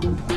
Woohoo!